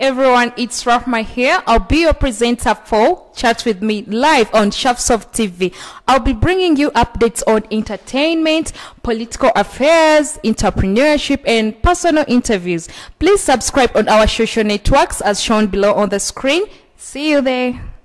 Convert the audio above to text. everyone, it's Rahma here. I'll be your presenter for Chat With Me live on Shaftsoft TV. I'll be bringing you updates on entertainment, political affairs, entrepreneurship, and personal interviews. Please subscribe on our social networks as shown below on the screen. See you there.